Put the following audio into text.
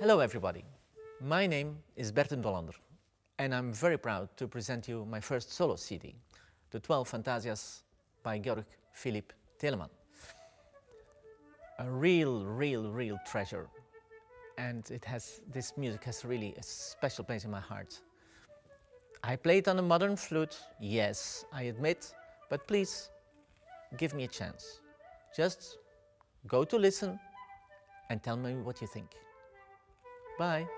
Hello everybody, my name is Berten D'Hollander and I'm very proud to present you my first solo CD, The 12 Fantasias by Georg Philipp Telemann. A real treasure, and this music has really a special place in my heart. I played on a modern flute, yes, I admit, but please give me a chance. Just go to listen and tell me what you think. Bye.